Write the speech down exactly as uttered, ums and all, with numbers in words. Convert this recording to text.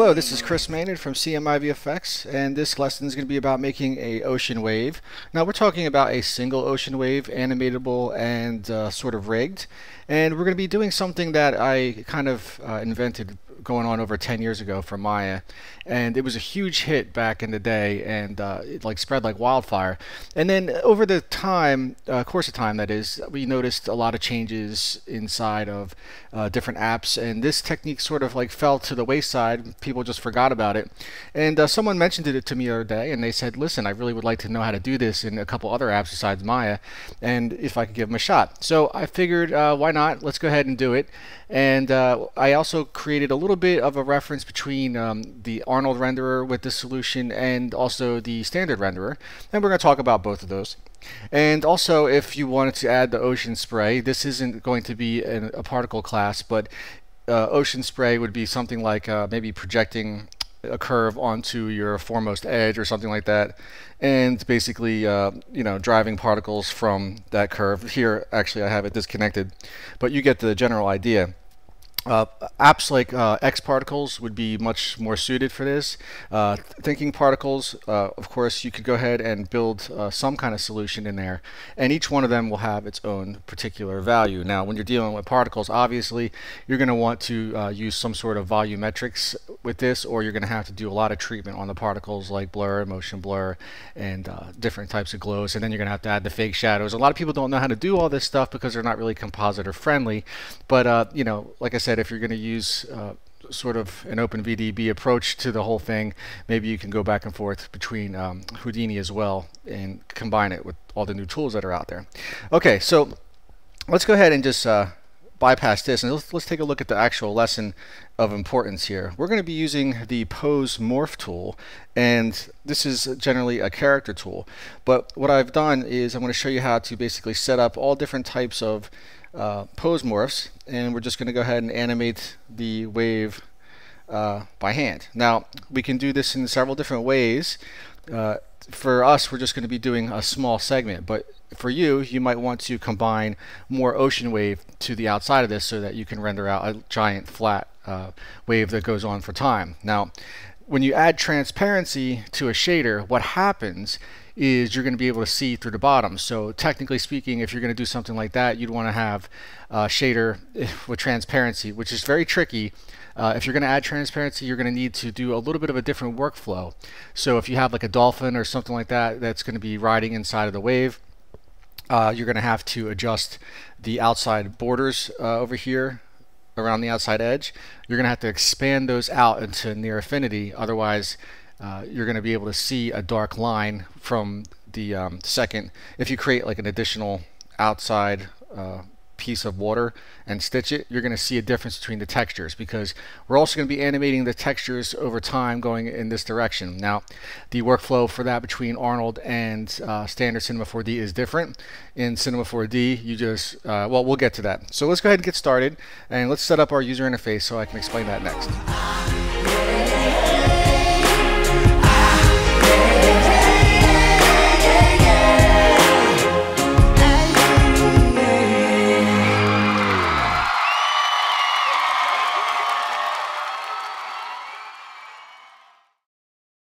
Hello, this is Chris Maynard from C M I V F X, and this lesson is going to be about making an ocean wave. Now we're talking about a single ocean wave, animatable and uh, sort of rigged, and we're going to be doing something that I kind of uh, invented going on over ten years ago for Maya, and it was a huge hit back in the day, and uh, it like spread like wildfire. And then over the time, uh, course of time that is, we noticed a lot of changes inside of uh, different apps, and this technique sort of like fell to the wayside. People just forgot about it, and uh, someone mentioned it to me the other day, and they said, listen, I really would like to know how to do this in a couple other apps besides Maya, and if I could give them a shot. So I figured, uh, why not? Let's go ahead and do it. And uh, I also created a little bit of a reference between um, the Arnold renderer with this solution and also the standard renderer, and we're going to talk about both of those. And also, if you wanted to add the ocean spray, this isn't going to be an, a particle class, but uh, ocean spray would be something like uh, maybe projecting a curve onto your foremost edge or something like that, and basically uh, you know, driving particles from that curve. Here actually I have it disconnected, but you get the general idea. Uh, apps like uh, X Particles would be much more suited for this. Uh, Thinking Particles, uh, of course, you could go ahead and build uh, some kind of solution in there, and each one of them will have its own particular value. Now, when you're dealing with particles, obviously, you're going to want to uh, use some sort of volumetrics with this, or you're going to have to do a lot of treatment on the particles like blur, motion blur, and uh, different types of glows, and then you're going to have to add the fake shadows. A lot of people don't know how to do all this stuff because they're not really compositor friendly, but uh, you know, like I said, if you're going to use uh, sort of an open V D B approach to the whole thing, maybe you can go back and forth between um, Houdini as well and combine it with all the new tools that are out there. Okay, so let's go ahead and just uh, bypass this, and let's, let's take a look at the actual lesson of importance here. We're going to be using the Pose Morph tool, and this is generally a character tool, but what I've done is I'm going to show you how to basically set up all different types of Uh, pose morphs, and we're just going to go ahead and animate the wave uh, by hand. Now we can do this in several different ways. Uh, for us, we're just going to be doing a small segment, but for you, you might want to combine more ocean wave to the outside of this so that you can render out a giant flat uh, wave that goes on for time. Now when you add transparency to a shader, what happens is you're going to be able to see through the bottom. So technically speaking, if you're going to do something like that, you'd want to have a shader with transparency, which is very tricky. Uh, if you're going to add transparency, you're going to need to do a little bit of a different workflow. So if you have like a dolphin or something like that that's going to be riding inside of the wave, uh, you're going to have to adjust the outside borders uh, over here around the outside edge. You're going to have to expand those out into near infinity, otherwise Uh, you're going to be able to see a dark line from the um, second. If you create like an additional outside uh, piece of water and stitch it, you're going to see a difference between the textures, because we're also going to be animating the textures over time going in this direction. Now, the workflow for that between Arnold and uh, standard Cinema four D is different. In Cinema four D, you just, uh, well, we'll get to that. So let's go ahead and get started, and let's set up our user interface so I can explain that next.